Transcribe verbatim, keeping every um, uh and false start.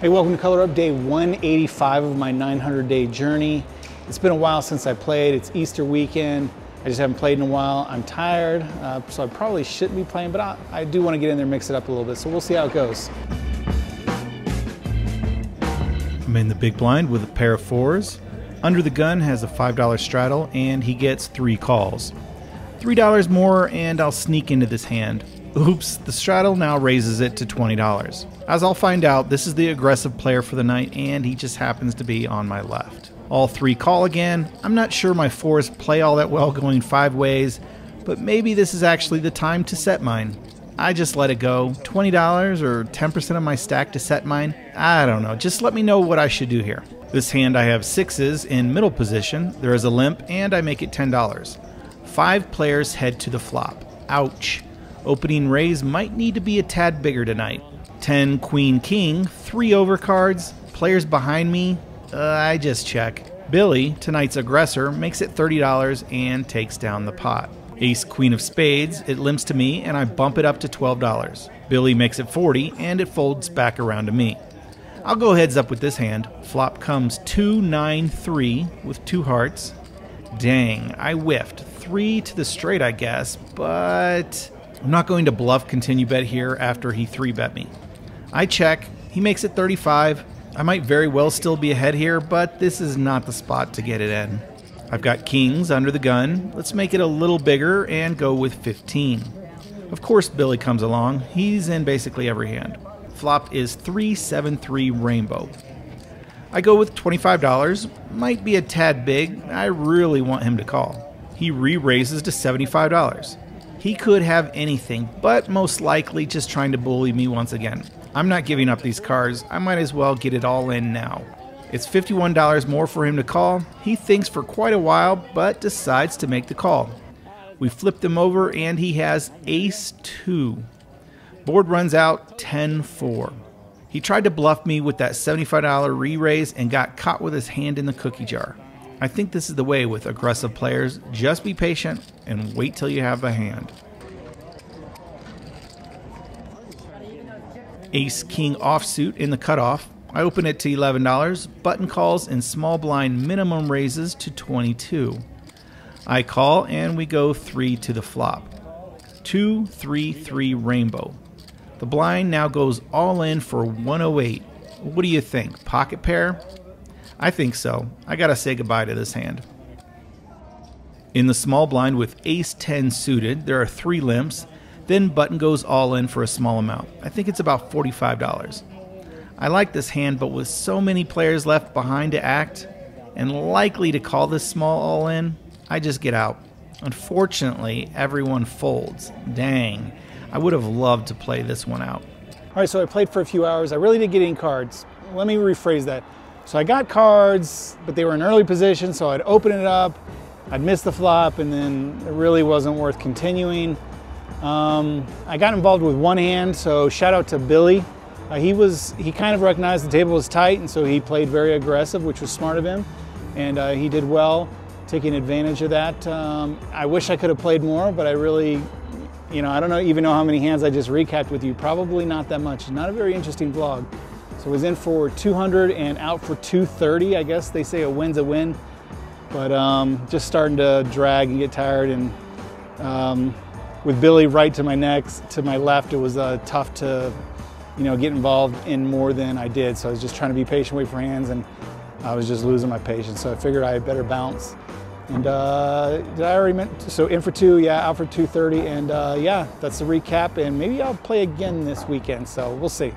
Hey, welcome to Color Up, day one eighty-five of my nine hundred day journey. It's been a while since I played. It's Easter weekend. I just haven't played in a while. I'm tired, uh, so I probably shouldn't be playing, but I, I do want to get in there and mix it up a little bit, so we'll see how it goes. I'm in the big blind with a pair of fours. Under the gun has a five dollar straddle, and he gets three calls. three dollars more, and I'll sneak into this hand. Oops, the straddle now raises it to twenty dollars. As I'll find out, this is the aggressive player for the night, and he just happens to be on my left. All three call again. I'm not sure my fours play all that well going five ways, but maybe this is actually the time to set mine. I just let it go. twenty dollars or ten percent of my stack to set mine? I don't know. Just let me know what I should do here. This hand I have sixes in middle position. There is a limp, and I make it ten dollars. Five players head to the flop. Ouch. Opening raise might need to be a tad bigger tonight. ten, queen, king, three overcards, players behind me, uh, I just check. Billy, tonight's aggressor, makes it thirty dollars and takes down the pot. Ace, queen of spades, it limps to me and I bump it up to twelve dollars. Billy makes it forty and it folds back around to me. I'll go heads up with this hand. Flop comes two nine three with two hearts. Dang, I whiffed. Three to the straight, I guess, but I'm not going to bluff continue bet here after he three bet me. I check. He makes it thirty-five. I might very well still be ahead here, but this is not the spot to get it in. I've got kings under the gun. Let's make it a little bigger and go with fifteen. Of course Billy comes along. He's in basically every hand. Flop is three seven three rainbow. I go with twenty-five dollars. Might be a tad big. I really want him to call. He re-raises to seventy-five dollars. He could have anything, but most likely just trying to bully me once again. I'm not giving up these cards. I might as well get it all in now. It's fifty-one dollars more for him to call. He thinks for quite a while, but decides to make the call. We flip them over, and he has ace two. Board runs out ten four. He tried to bluff me with that seventy-five dollar re-raise and got caught with his hand in the cookie jar. I think this is the way with aggressive players. Just be patient and wait till you have a hand. Ace King offsuit in the cutoff. I open it to eleven dollars. Button calls and small blind minimum raises to twenty-two. I call and we go three to the flop. two three three rainbow. The blind now goes all in for one oh eight. What do you think? Pocket pair? I think so. I gotta say goodbye to this hand. In the small blind with ace ten suited, there are three limps, then button goes all in for a small amount. I think it's about forty-five dollars. I like this hand, but with so many players left behind to act, and likely to call this small all in, I just get out. Unfortunately, everyone folds. Dang, I would have loved to play this one out. All right, so I played for a few hours. I really didn't get any cards. Let me rephrase that. So I got cards, but they were in early position, so I'd open it up, I'd miss the flop, and then it really wasn't worth continuing. Um, I got involved with one hand, so shout out to Billy. Uh, he was he kind of recognized the table was tight, and so he played very aggressive, which was smart of him, and uh, he did well taking advantage of that. Um, I wish I could have played more, but I really, you know, I don't know, even know how many hands I just recapped with you. Probably not that much. Not a very interesting vlog. So it was in for two hundred and out for two thirty. I guess they say a win's a win, but um, just starting to drag and get tired. And um, with Billy right to my next, to my left, it was uh, tough to, you know, get involved in more than I did. So I was just trying to be patient, wait for hands, and I was just losing my patience. So I figured I had better bounce. And uh, did I already meant to, so in for two, yeah, out for two thirty, and uh, yeah, that's the recap. And maybe I'll play again this weekend. So we'll see.